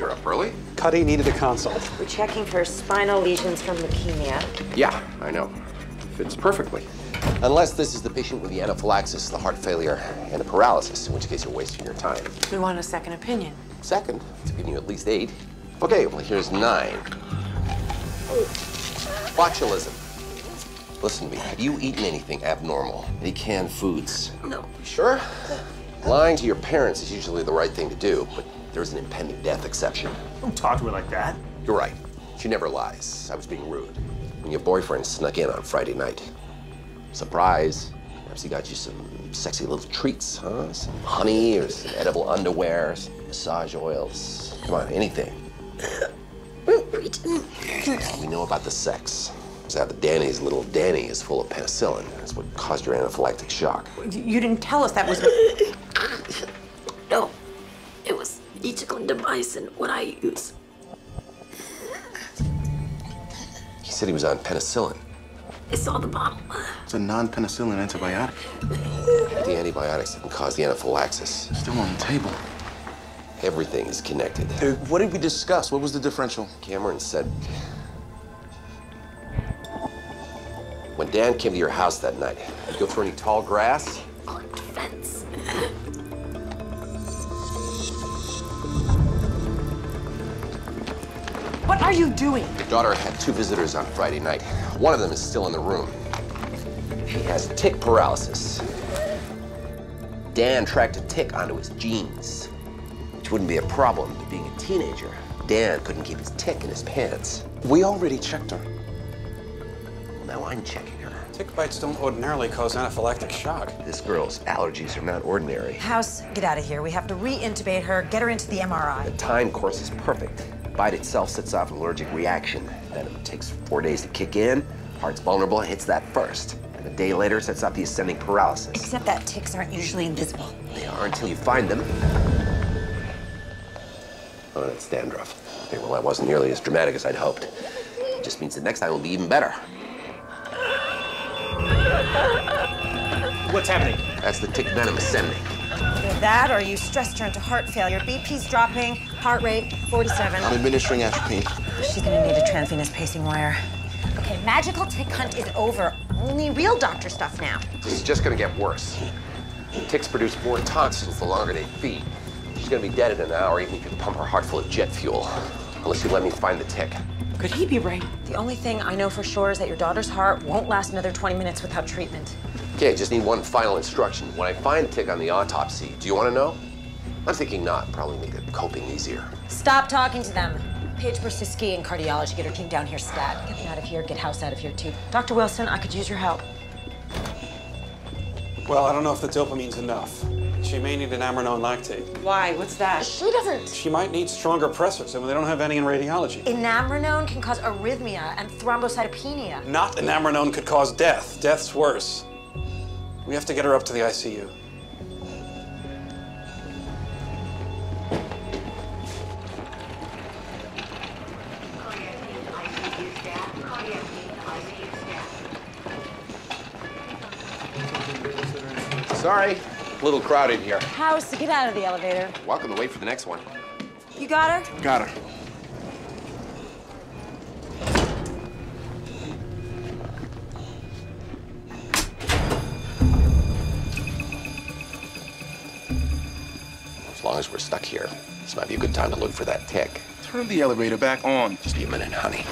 You're up early? Cuddy needed a consult. We're checking for spinal lesions from leukemia. Yeah, I know. Fits perfectly. Unless this is the patient with the anaphylaxis, the heart failure, and the paralysis, in which case you're wasting your time. We want a second opinion. Second? It's giving you at least 8. Okay, well, here's 9. Botulism. Listen to me. Have you eaten anything abnormal? Any canned foods? No. You sure? Lying to your parents is usually the right thing to do, but there's an impending death exception. Don't talk to her like that. You're right. She never lies. I was being rude. When your boyfriend snuck in on Friday night. Surprise. Perhaps he got you some sexy little treats, huh? Some honey or some edible underwear, some massage oils. Come on, anything. We know about the sex. It's how the Danny's little Danny is full of penicillin. That's what caused your anaphylactic shock. You didn't tell us that was... No. It was the chicken device and what I use. He said he was on penicillin. It's on the bottle. It's a non-penicillin antibiotic. The antibiotics didn't cause the anaphylaxis. It's still on the table. Everything is connected. Hey, what did we discuss? What was the differential? Cameron said... When Dan came to your house that night, did you go through any tall grass? On the fence. What are you doing? Your daughter had 2 visitors on Friday night. One of them is still in the room. She has tick paralysis. Dan tracked a tick onto his jeans, which wouldn't be a problem, but being a teenager, Dan couldn't keep his tick in his pants. We already checked her. Now I'm checking her. Tick bites don't ordinarily cause anaphylactic shock. This girl's allergies are not ordinary. House, get out of here. We have to re-intubate her, get her into the MRI. The time course is perfect. Bite itself sets off an allergic reaction. Venom takes 4 days to kick in. Heart's vulnerable, hits that first. And a day later sets off the ascending paralysis. Except that ticks aren't usually invisible. They are until you find them. Oh, that's dandruff. Okay, well, that wasn't nearly as dramatic as I'd hoped. It just means the next time will be even better. What's happening? That's the tick venom ascending. Either that or you stressed her into heart failure. BP's dropping, heart rate 47. I'm administering atropine. She's gonna need a transvenous pacing wire. Okay, magical tick hunt is over. Only real doctor stuff now. This is just gonna get worse. Ticks produce more tonsils the longer they feed. She's gonna be dead in an hour even if you pump her heart full of jet fuel. Unless you let me find the tick. Could he be right? The only thing I know for sure is that your daughter's heart won't last another 20 minutes without treatment. Okay, just need one final instruction. When I find a tick on the autopsy, do you want to know? I'm thinking not. Probably make it coping easier. Stop talking to them. Page Brzezinski in cardiology. Get her team down here, stat. Get them out of here. Get House out of here, too. Dr. Wilson, I could use your help. Well, I don't know if the dopamine's enough. She may need enamronone lactate. Why? What's that? She doesn't. She might need stronger pressors, and they don't have any in radiology. Enamronone can cause arrhythmia and thrombocytopenia. Not enamronone could cause death. Death's worse. We have to get her up to the ICU. Sorry. A little crowded here. House, get out of the elevator. Welcome to wait for the next one. You got her? Got her. As long as we're stuck here, this might be a good time to look for that tick. Turn the elevator back on. Just be a minute, honey.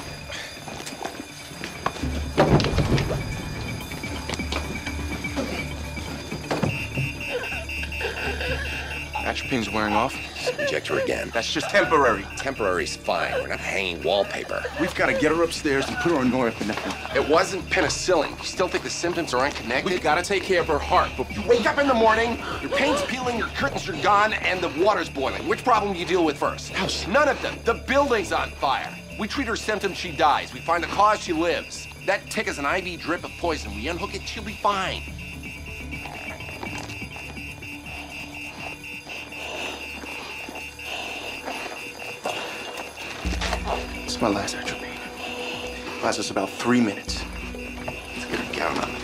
Atropine's wearing off. Inject her again. That's just temporary. Temporary's fine. We're not hanging wallpaper. We've got to get her upstairs and put her on norepinephrine. It wasn't penicillin. You still think the symptoms are unconnected? We've got to take care of her heart. But you wake up in the morning, your paint's peeling, your curtains are gone, and the water's boiling. Which problem do you deal with first? House. None of them. The building's on fire. We treat her symptoms, she dies. We find the cause, she lives. That tick is an IV drip of poison. We unhook it, she'll be fine. It's my last atropine. Lasts us about 3 minutes. Let's get her gown on.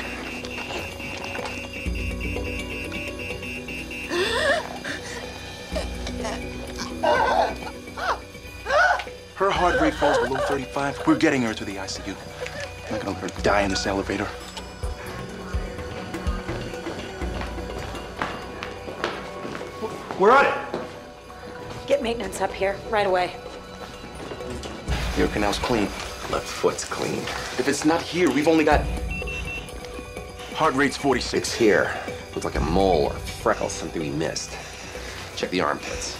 heart rate falls below 35, we're getting her to the ICU. I'm not gonna let her die in this elevator. We're on it. Get maintenance up here right away. Your canal's clean. Left foot's clean. If it's not here, we've only got... Heart rate's 46. It's here. Looks like a mole or a freckle, something we missed. Check the armpits.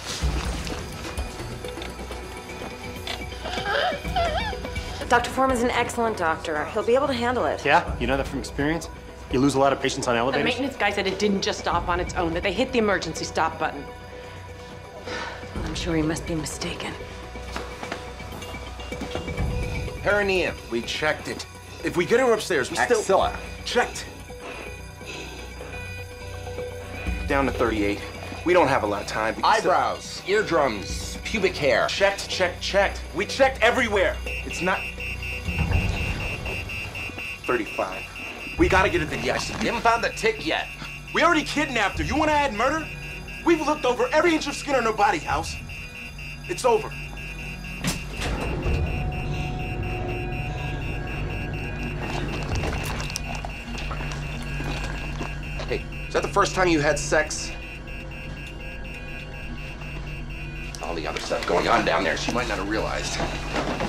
Dr. Foreman's an excellent doctor. He'll be able to handle it. Yeah? You know that from experience? You lose a lot of patients on elevators. The maintenance guy said it didn't just stop on its own, that they hit the emergency stop button. Well, I'm sure he must be mistaken. Perineum. We checked it. If we get her upstairs, we still... Axilla. Checked. Down to 38. We don't have a lot of time. Eyebrows, eardrums, pubic hair. Checked, checked, checked. We checked everywhere. It's not... 35. We gotta get it to the ICU. We haven't found the tick yet. We already kidnapped her. You wanna add murder? We've looked over every inch of skin on her body, House. It's over. Hey, is that the first time you had sex? All the other stuff going on down there, she might not have realized.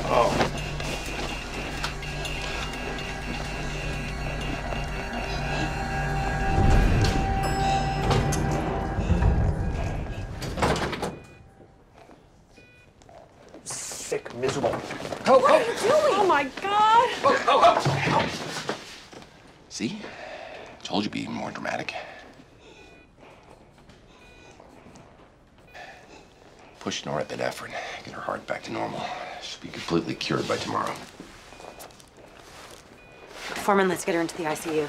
Oh. Miserable. Oh, what are you doing? Oh, my God. Oh, oh, oh. See? Told you to be more dramatic. Push norepinephrine. Get her heart back to normal. She'll be completely cured by tomorrow. Foreman, let's get her into the ICU.